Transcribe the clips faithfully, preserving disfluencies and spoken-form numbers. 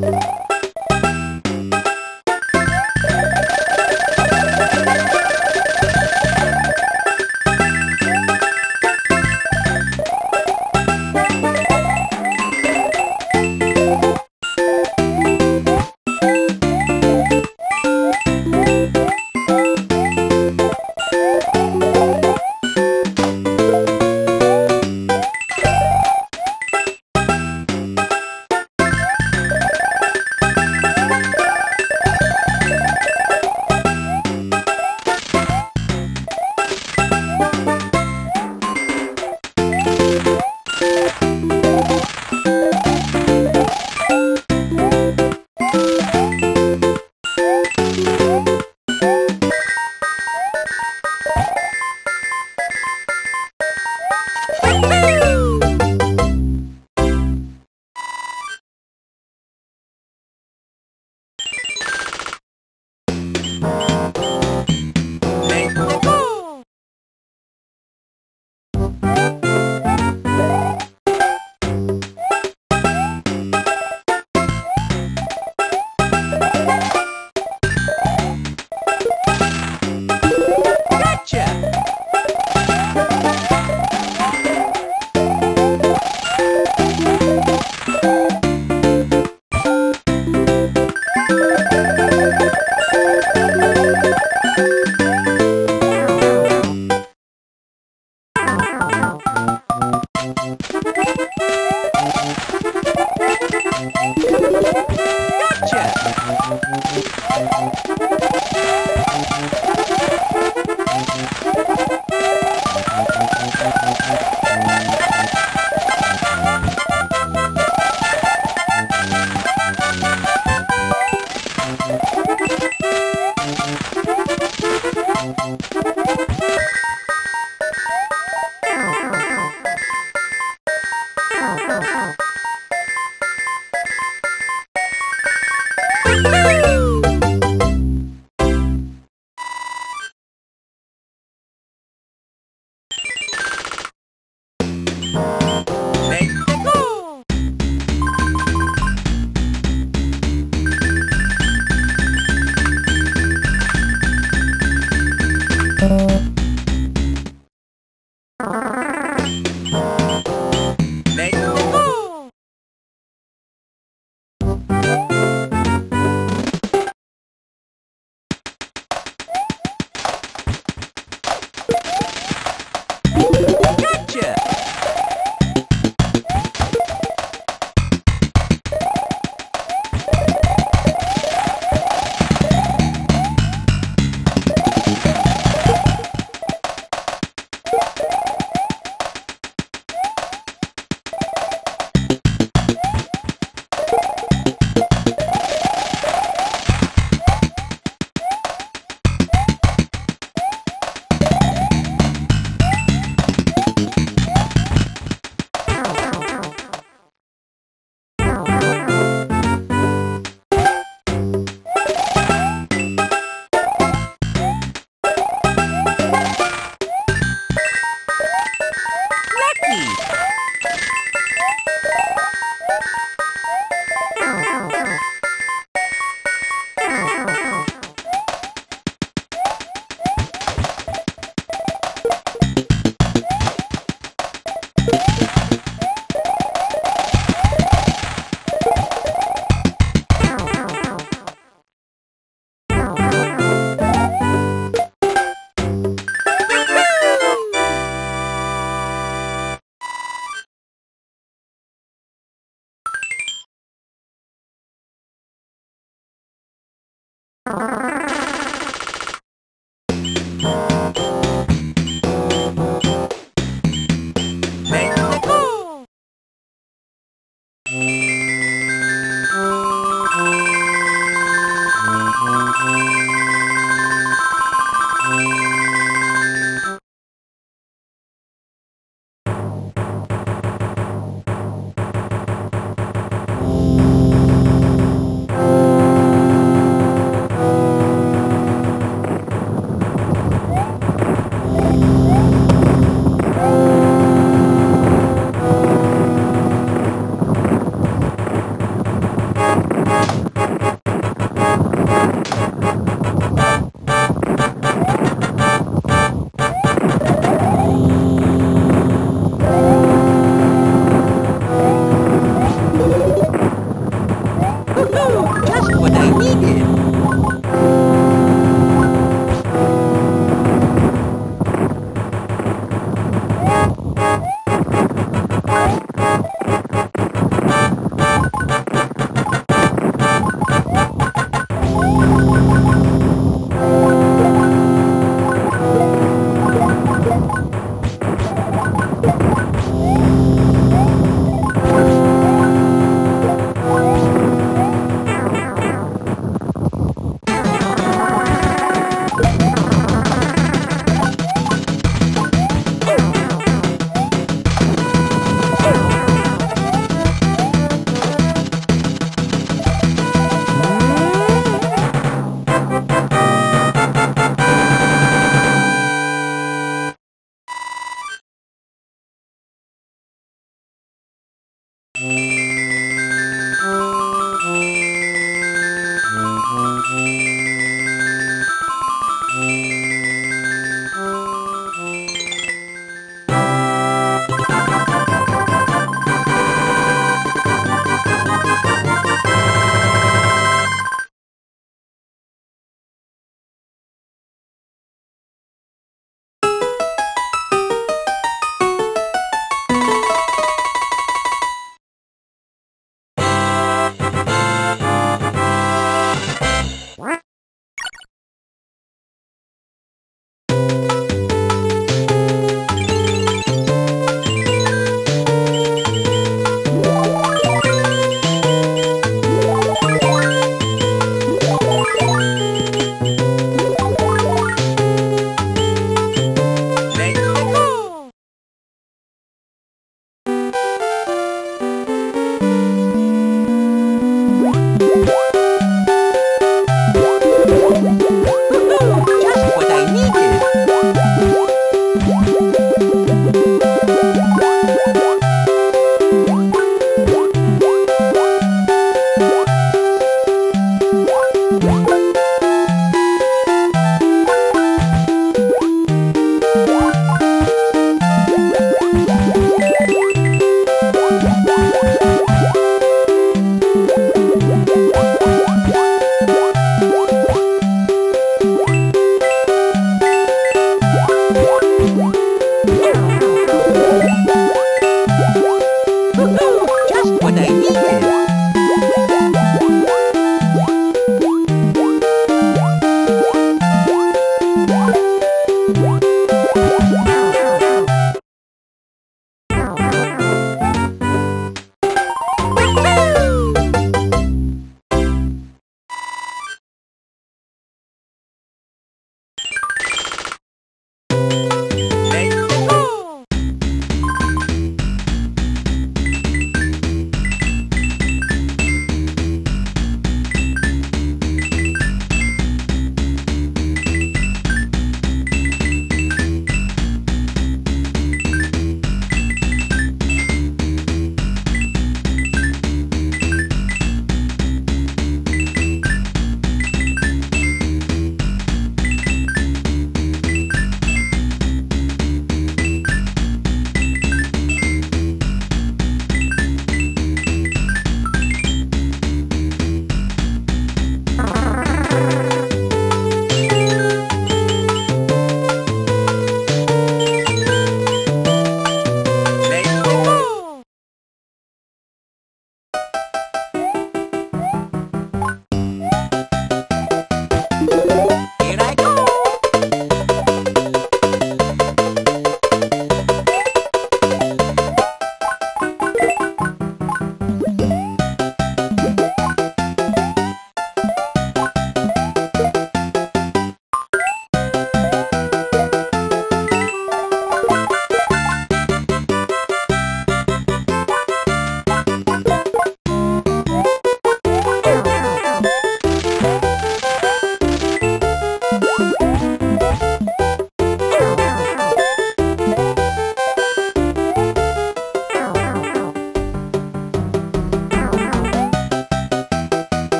You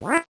What?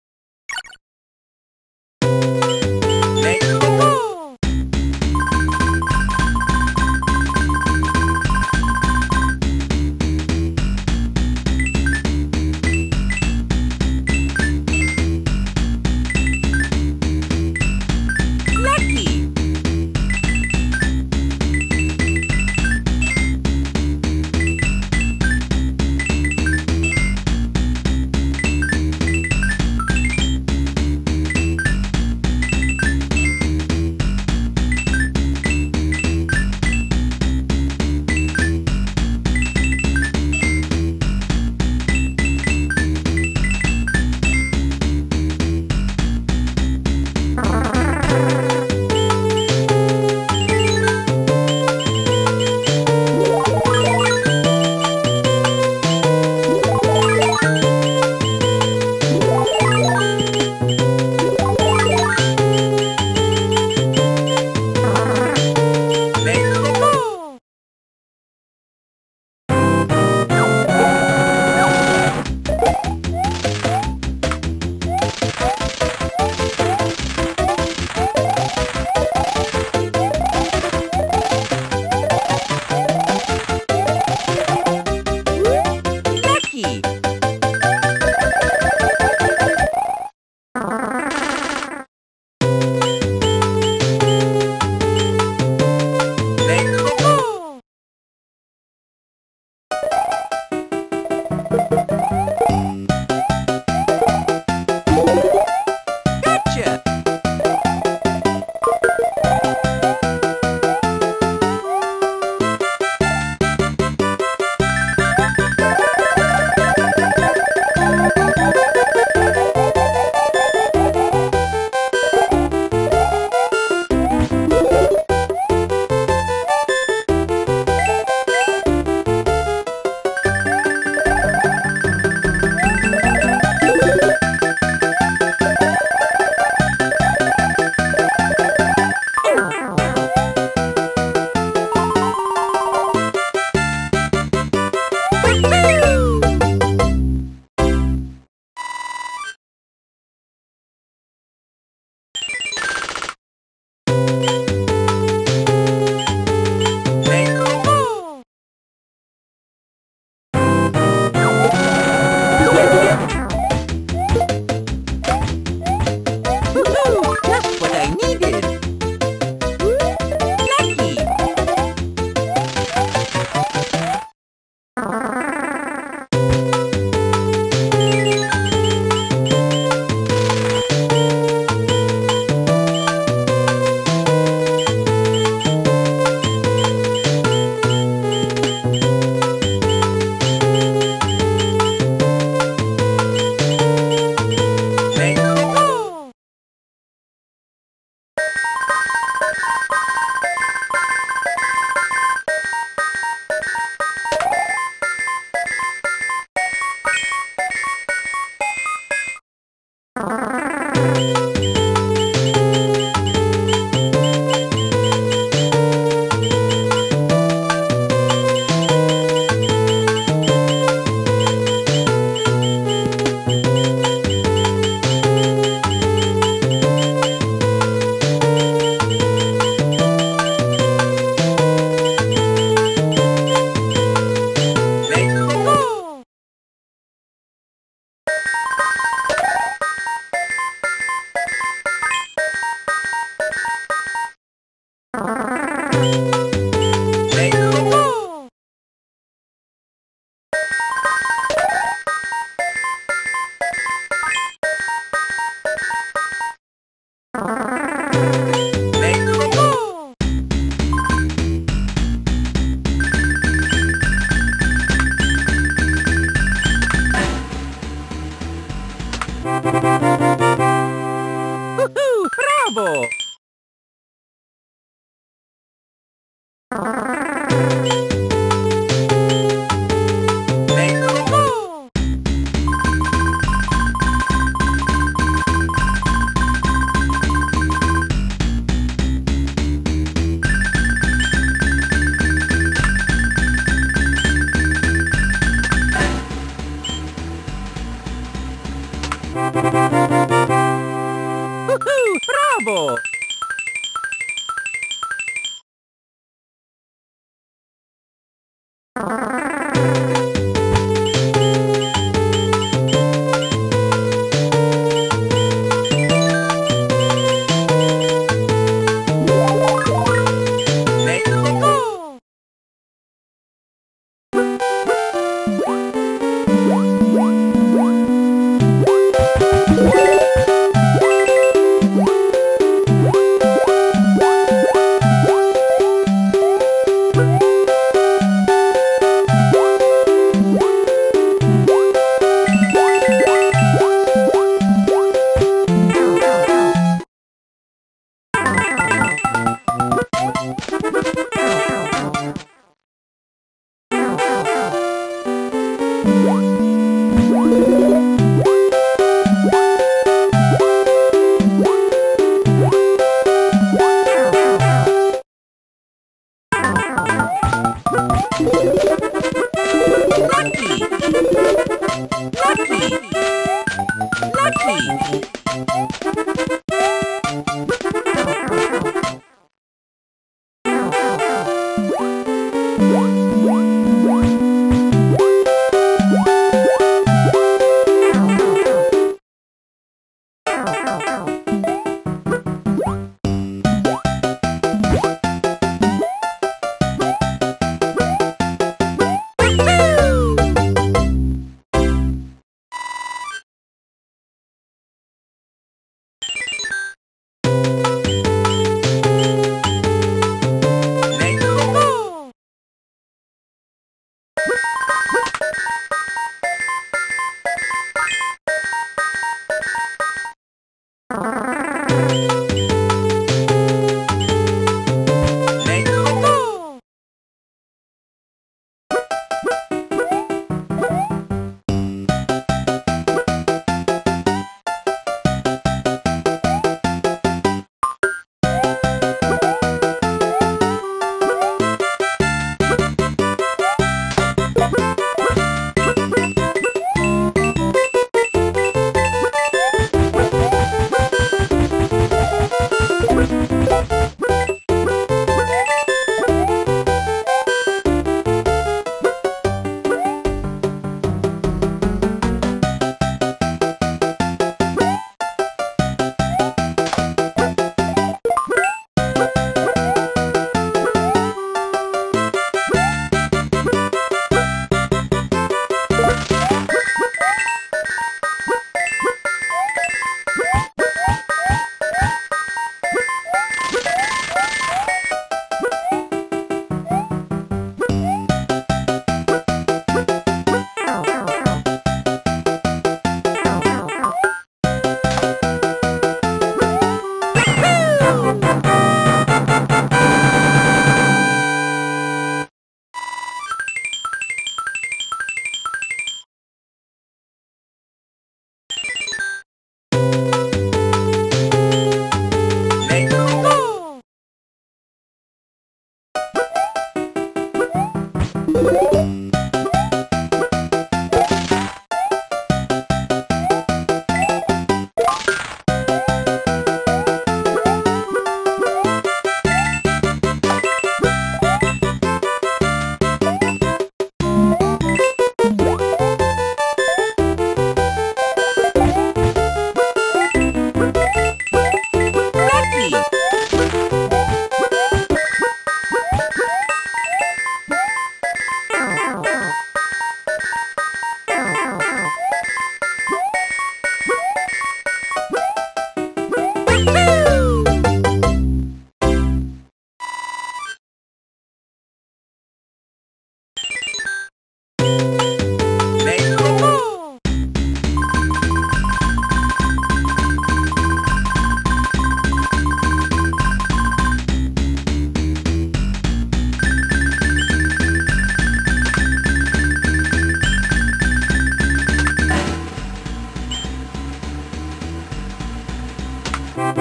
Woohoo!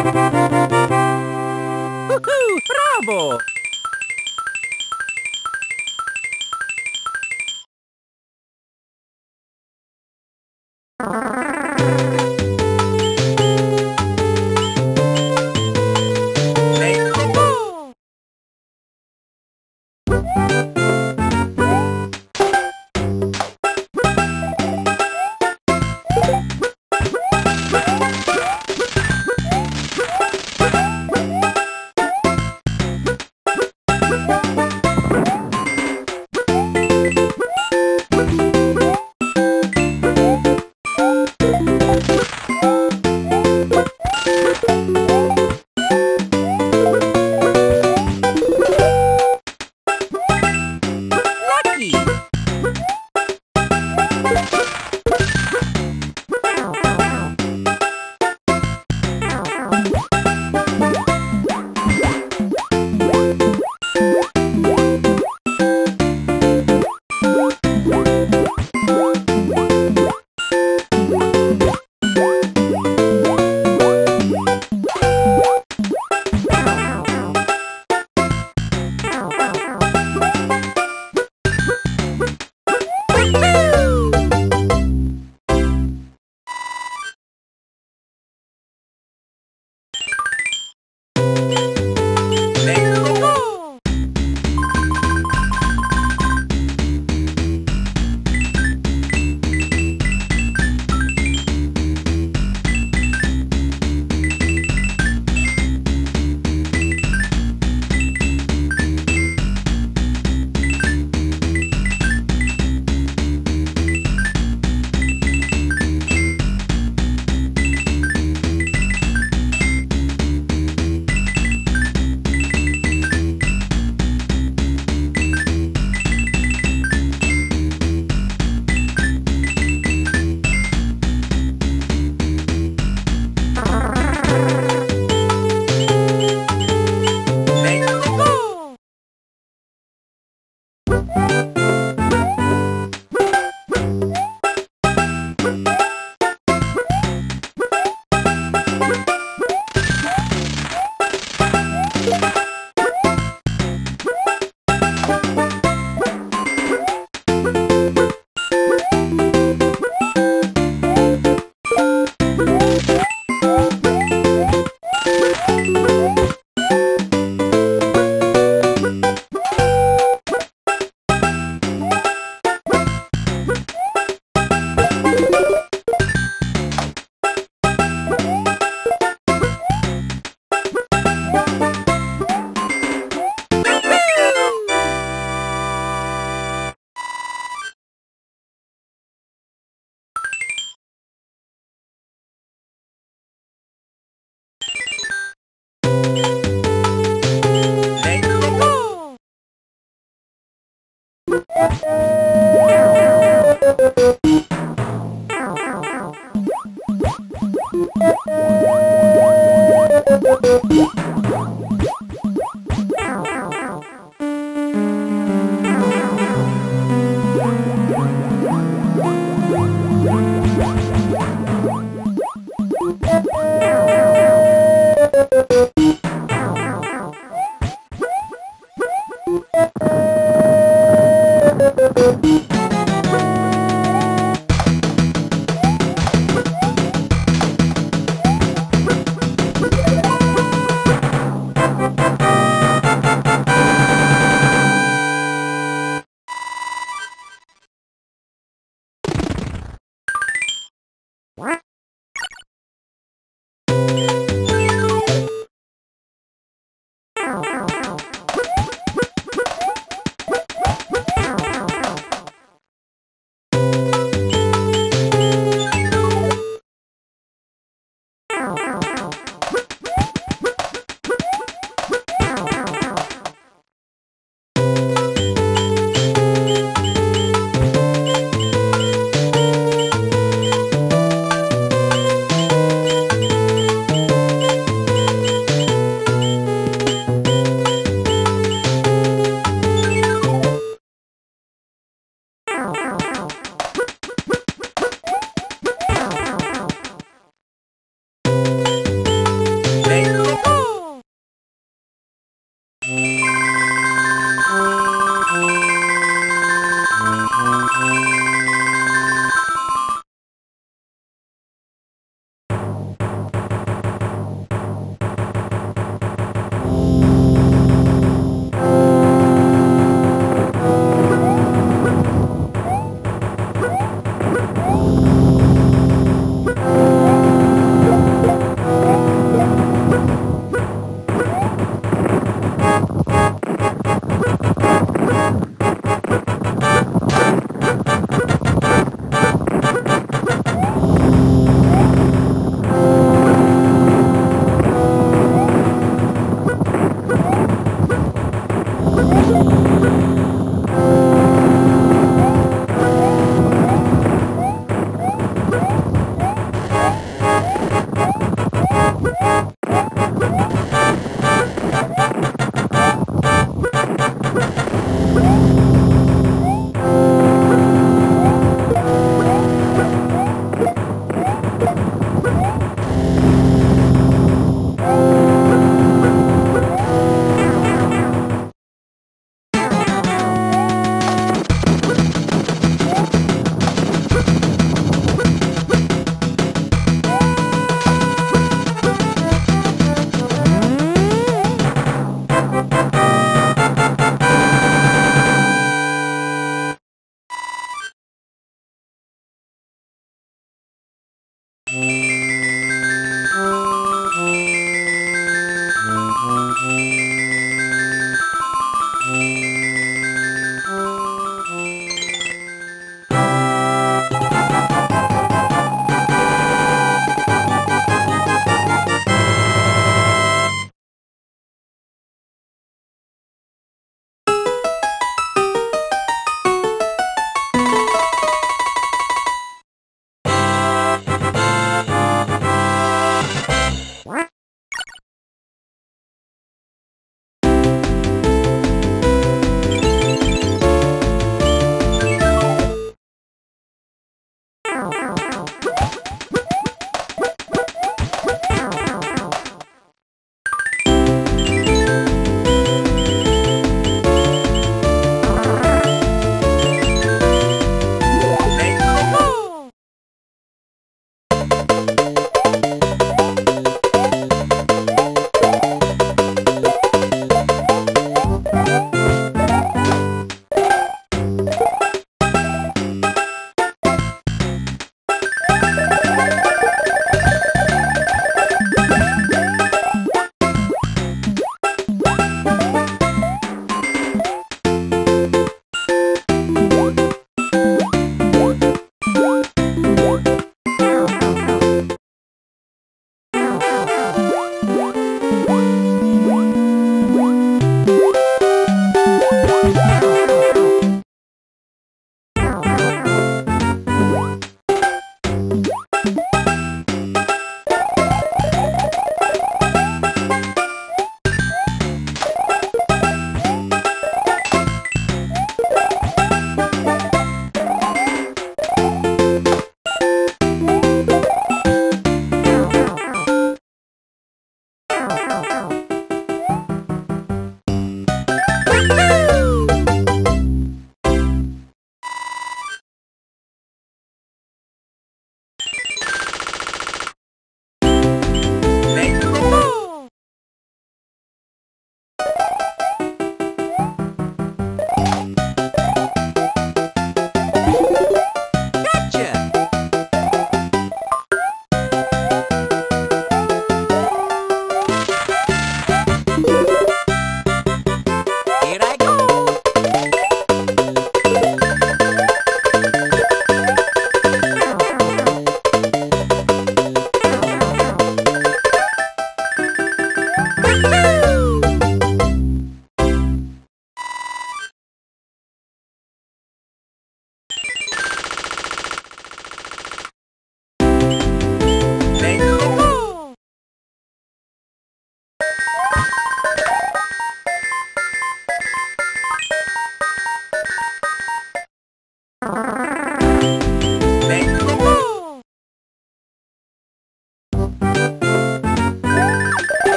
Bravo!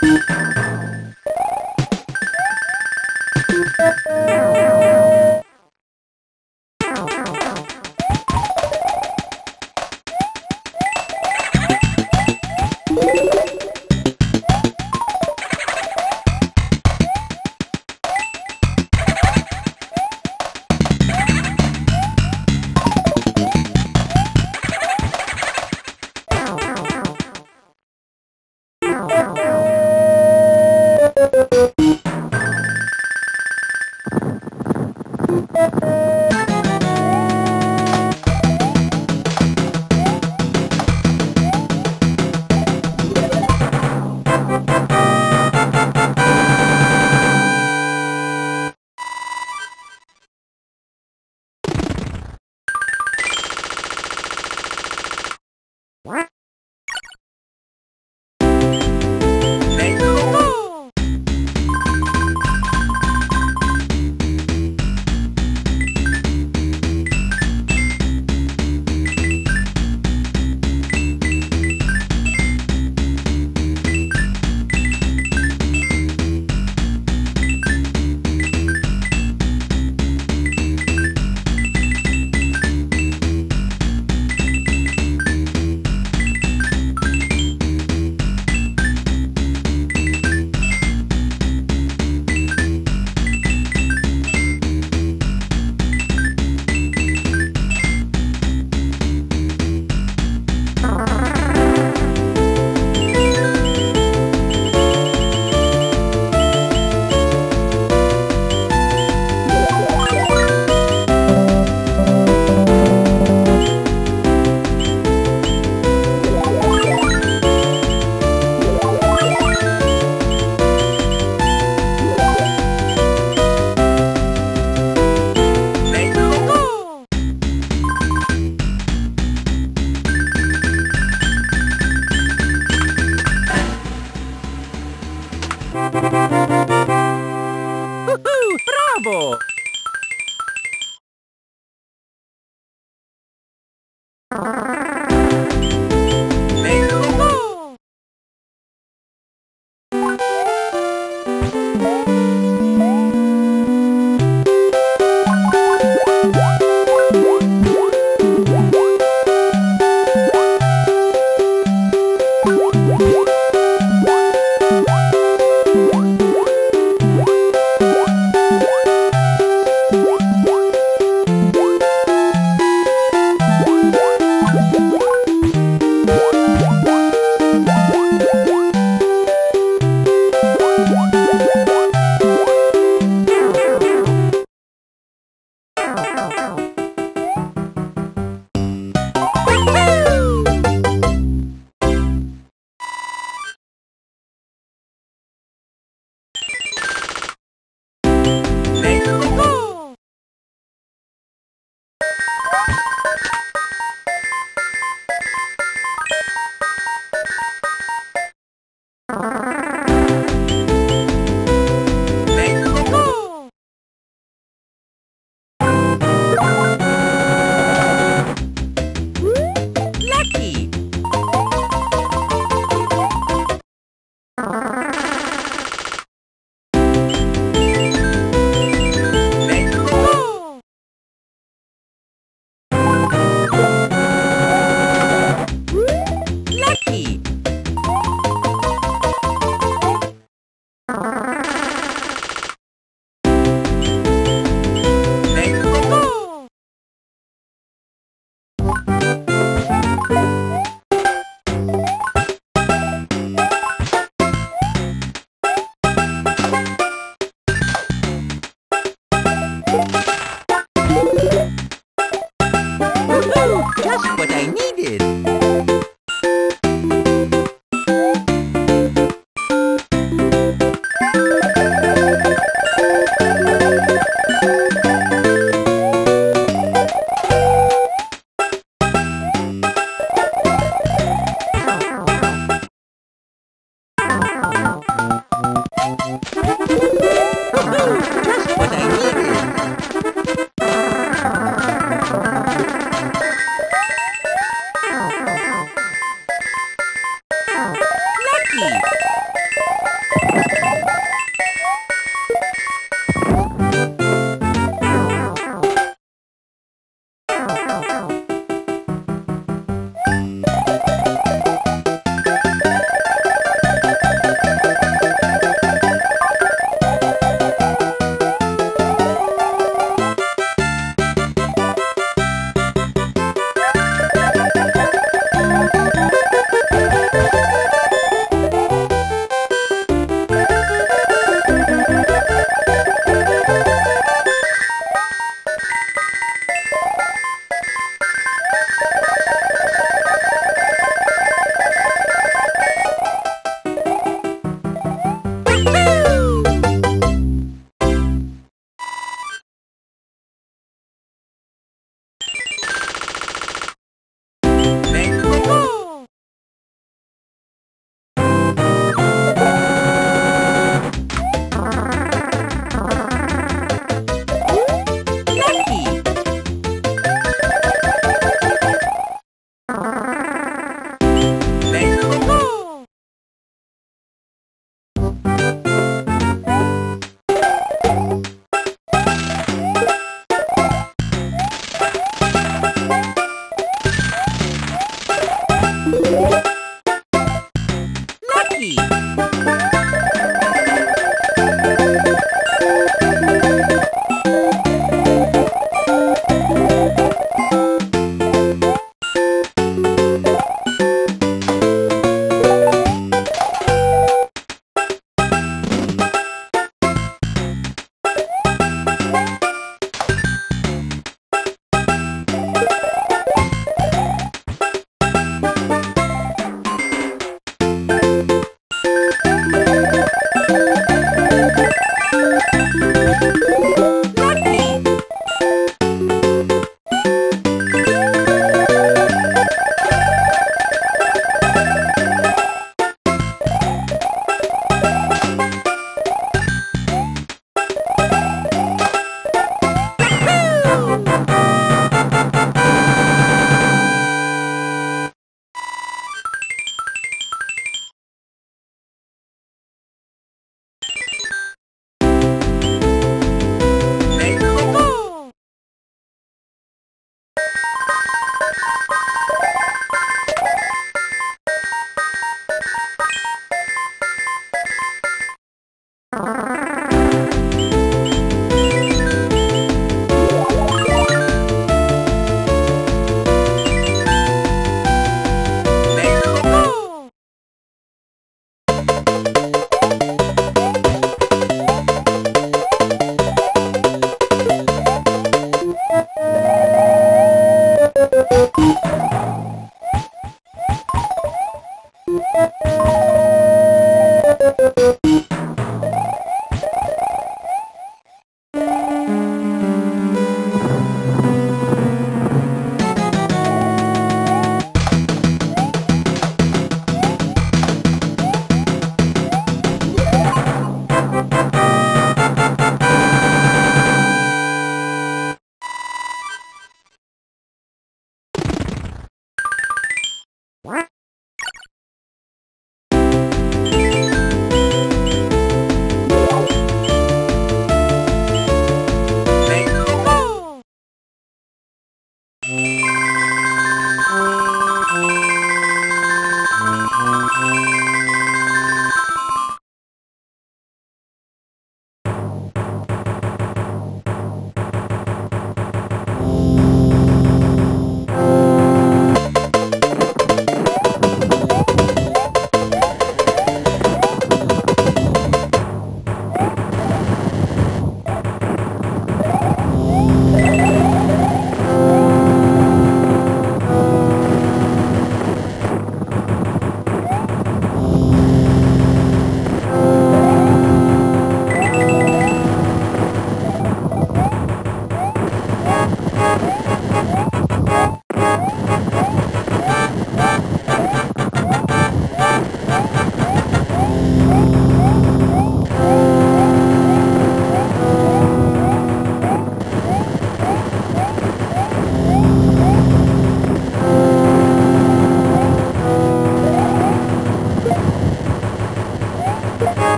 Woo!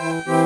Ow, ow, ow.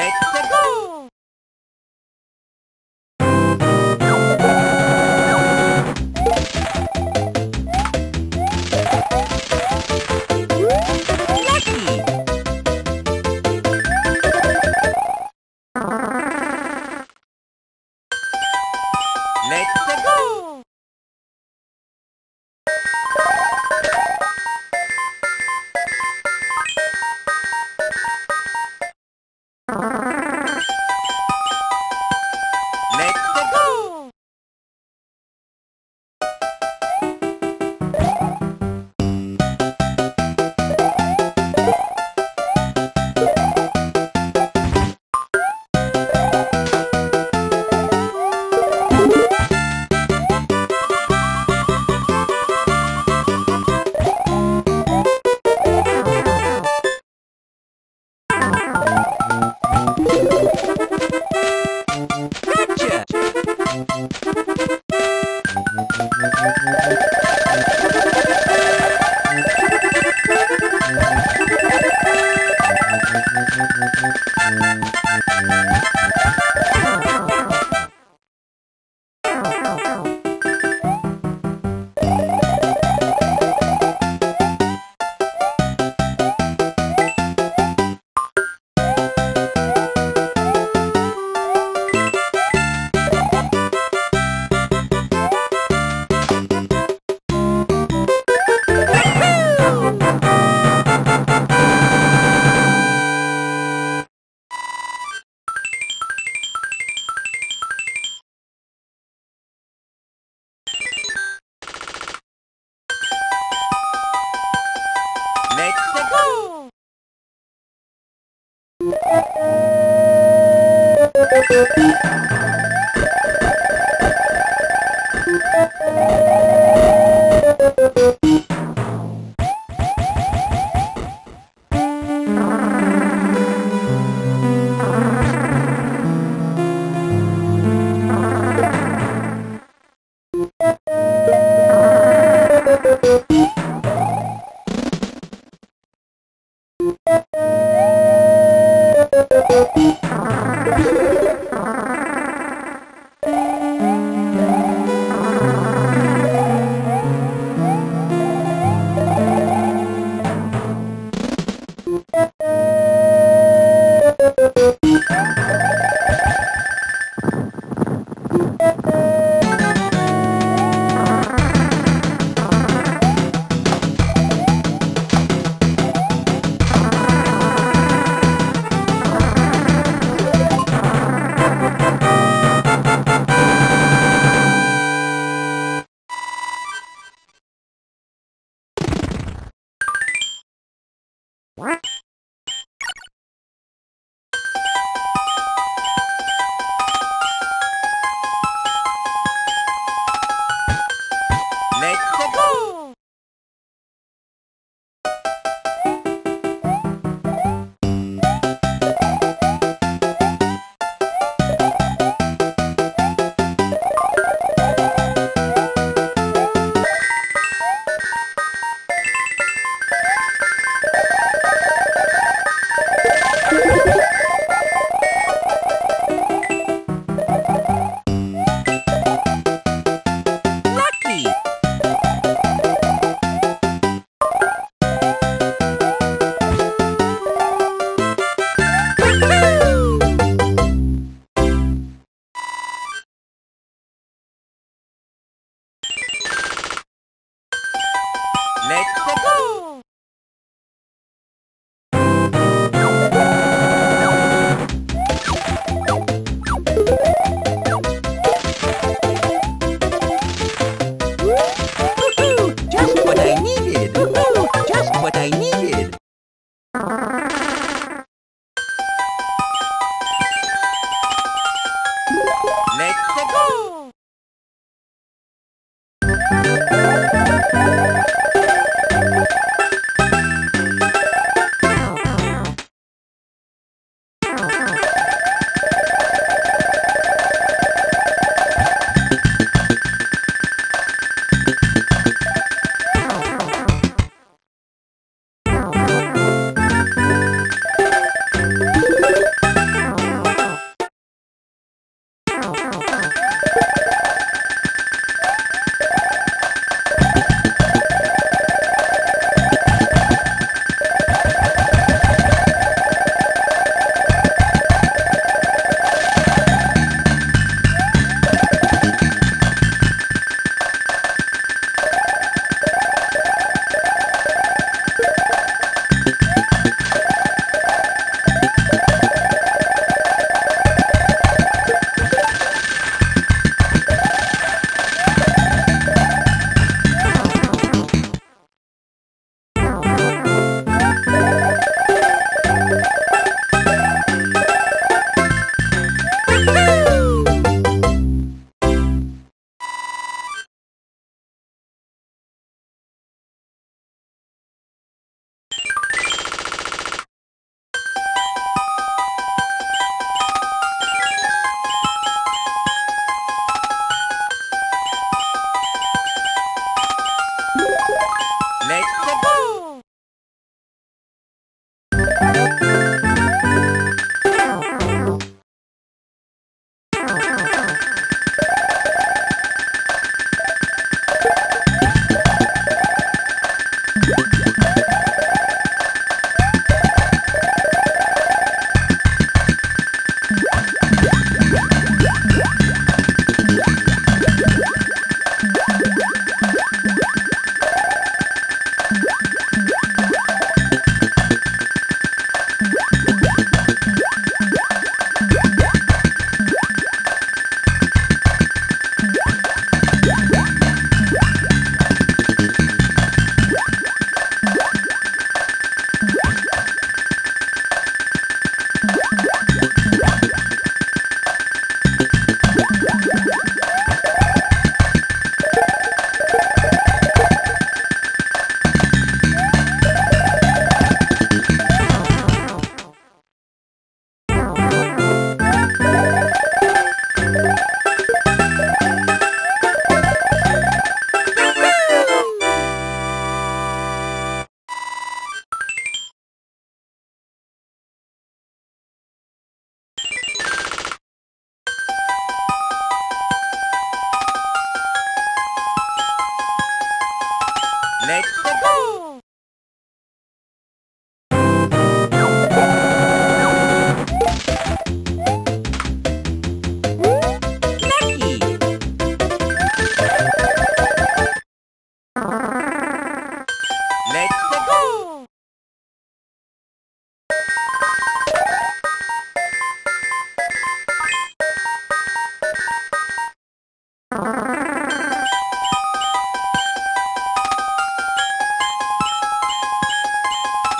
Let's go!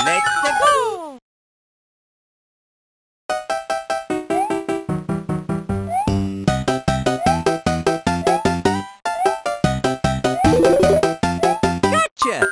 Let's go! Gotcha!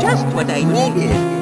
Just what I needed.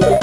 You.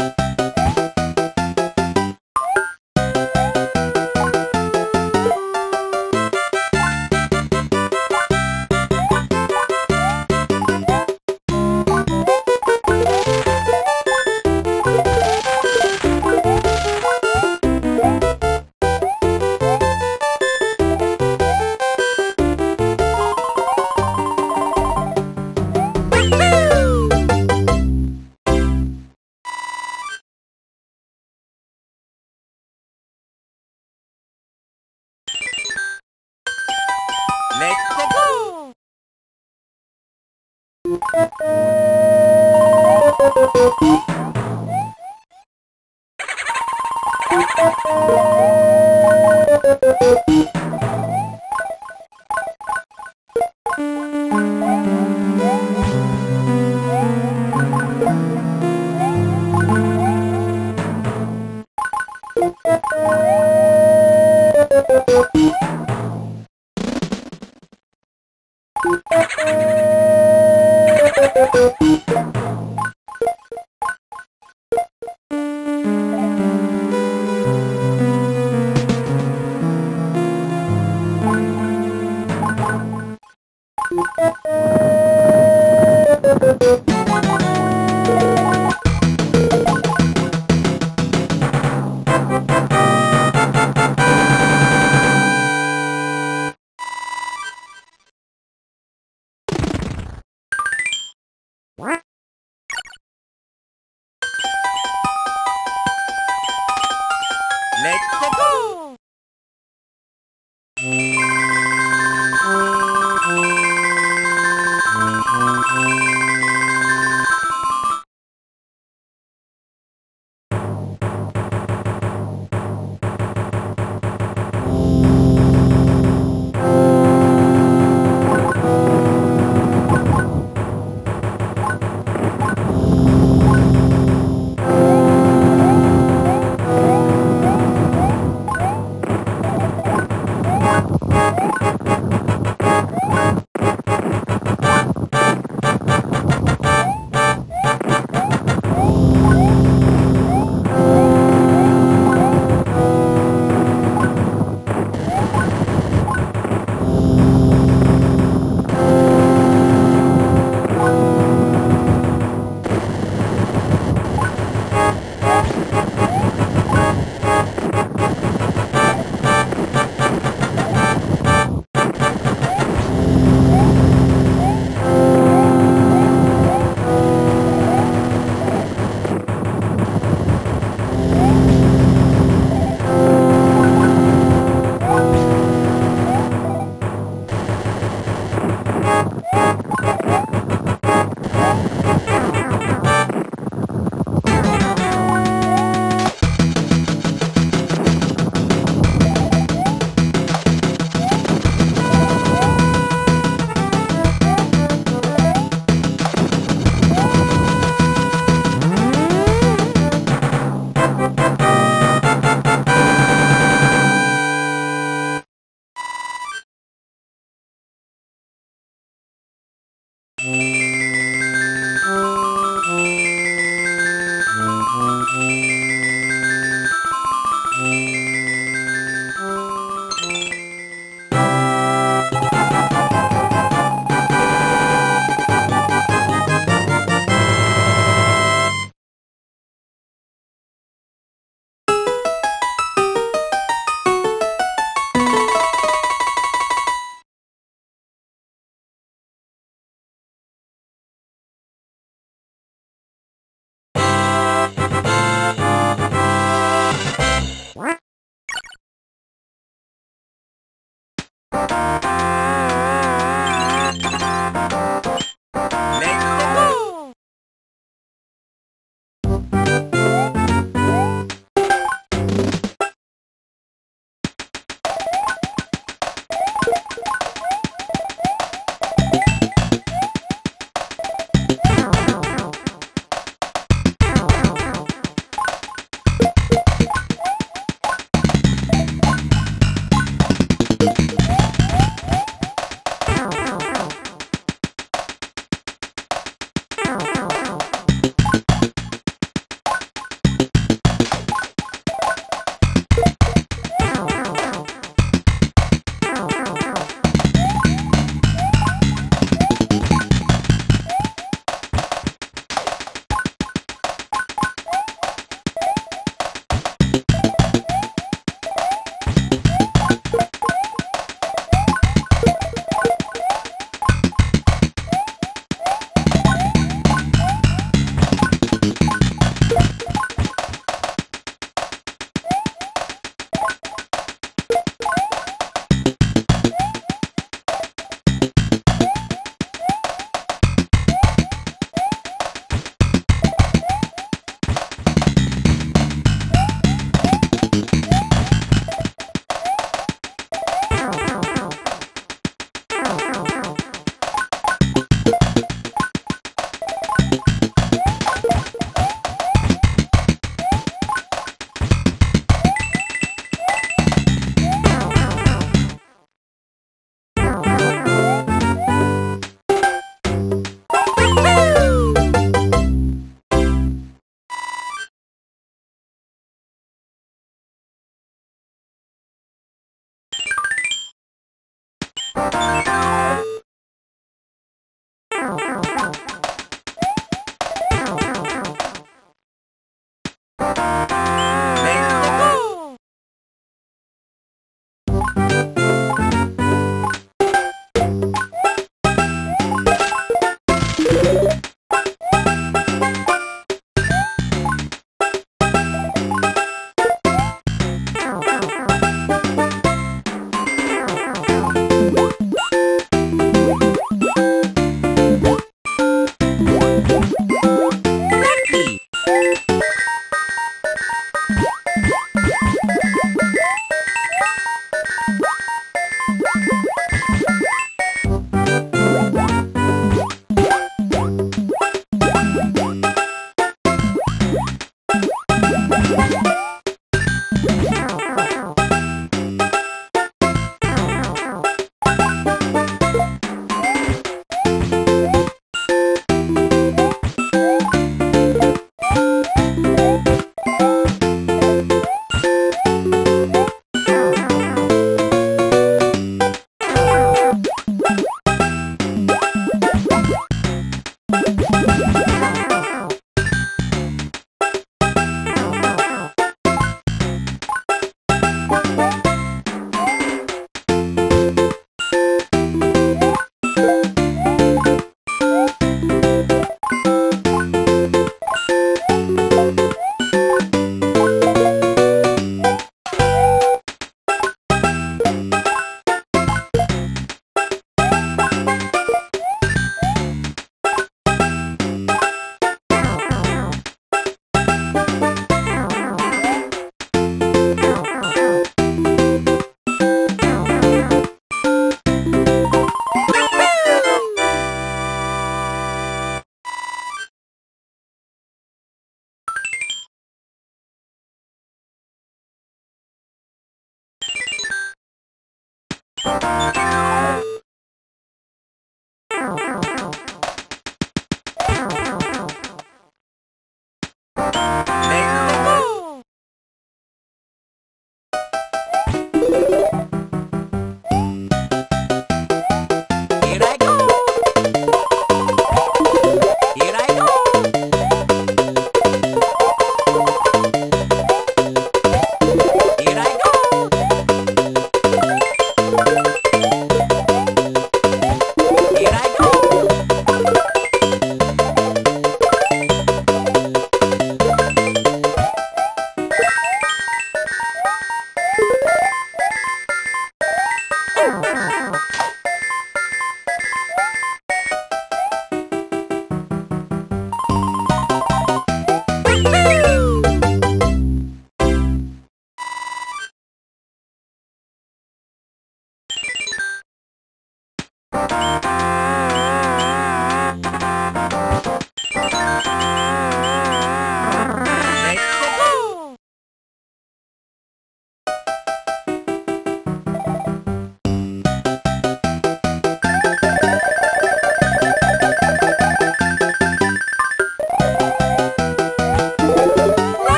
You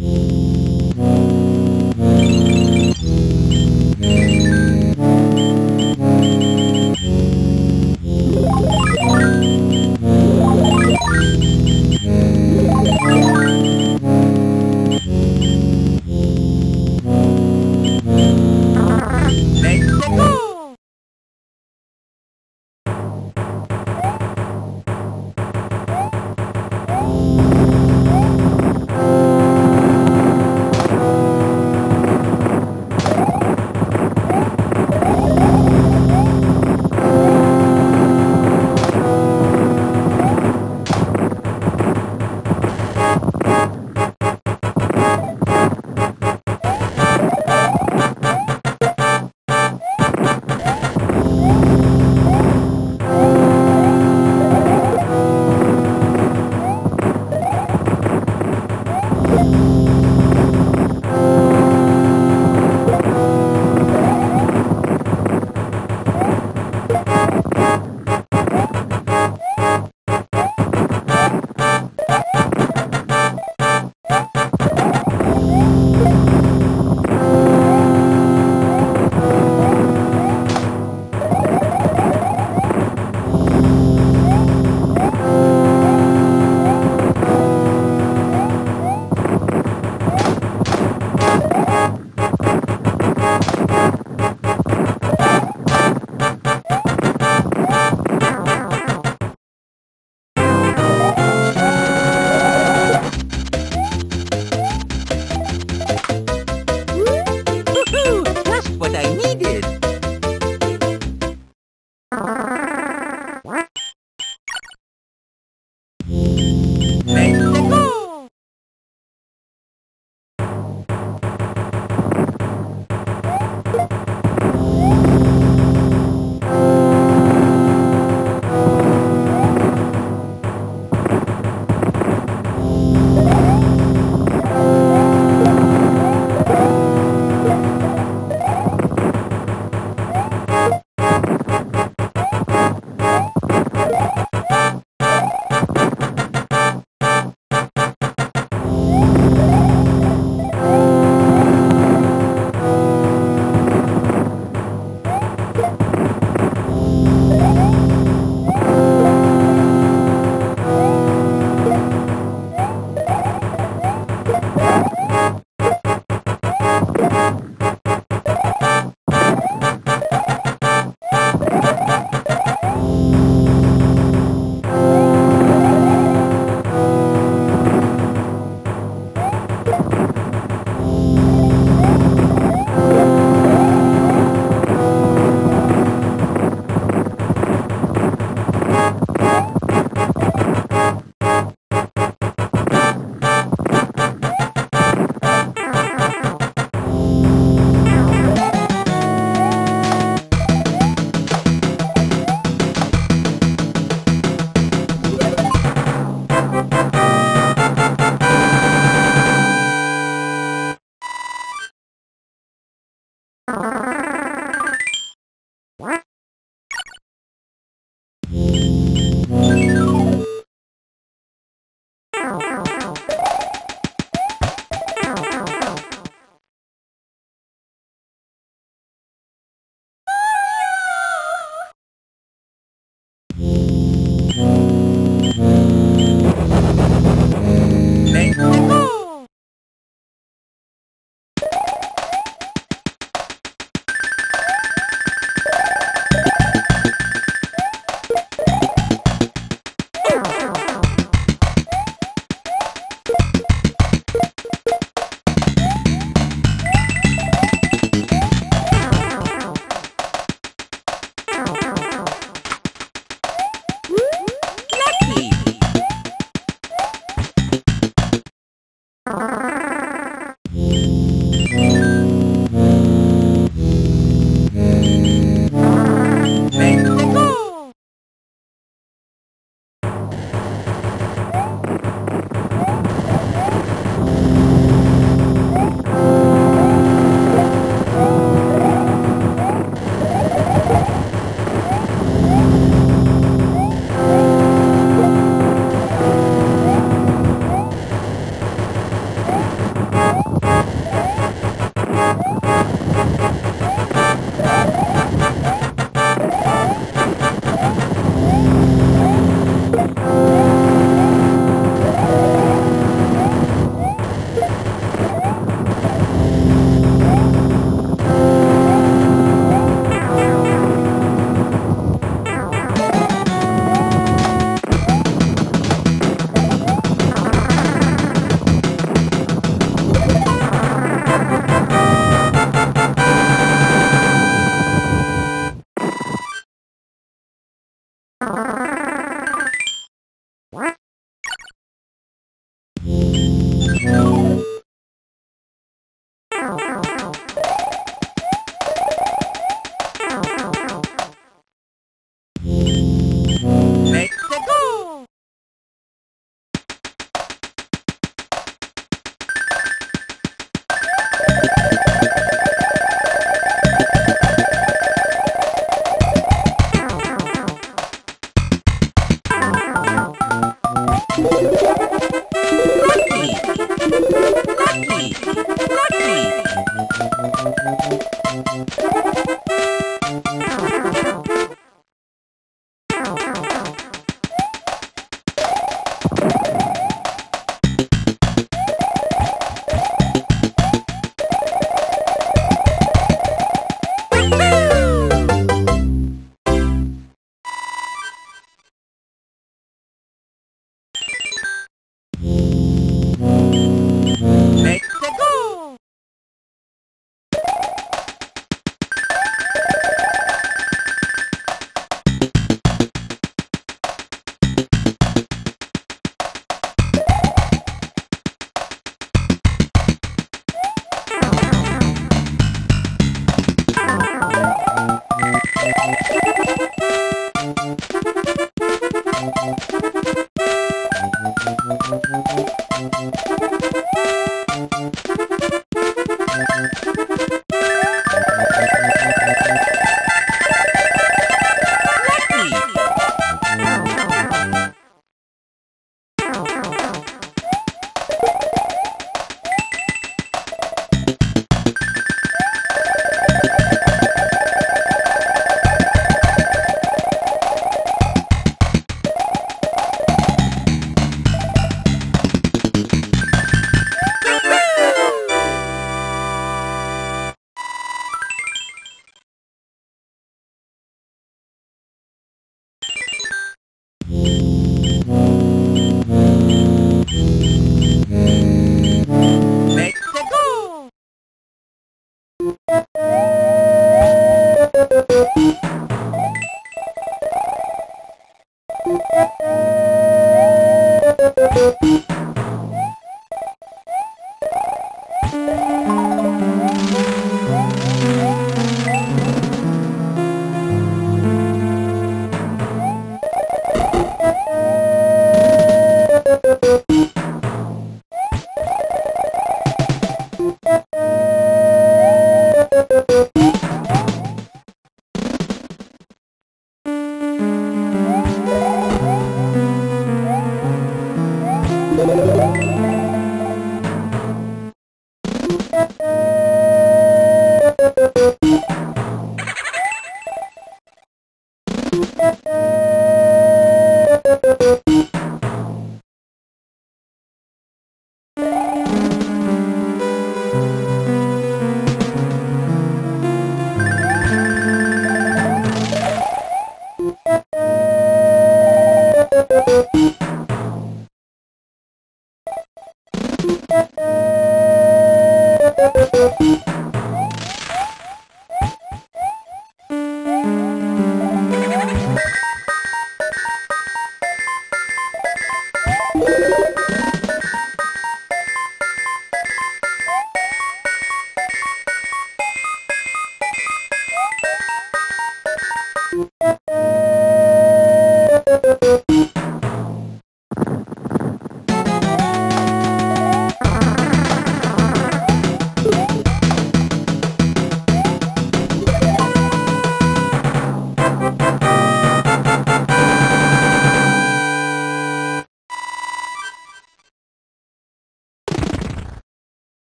You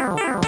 Ow, ow.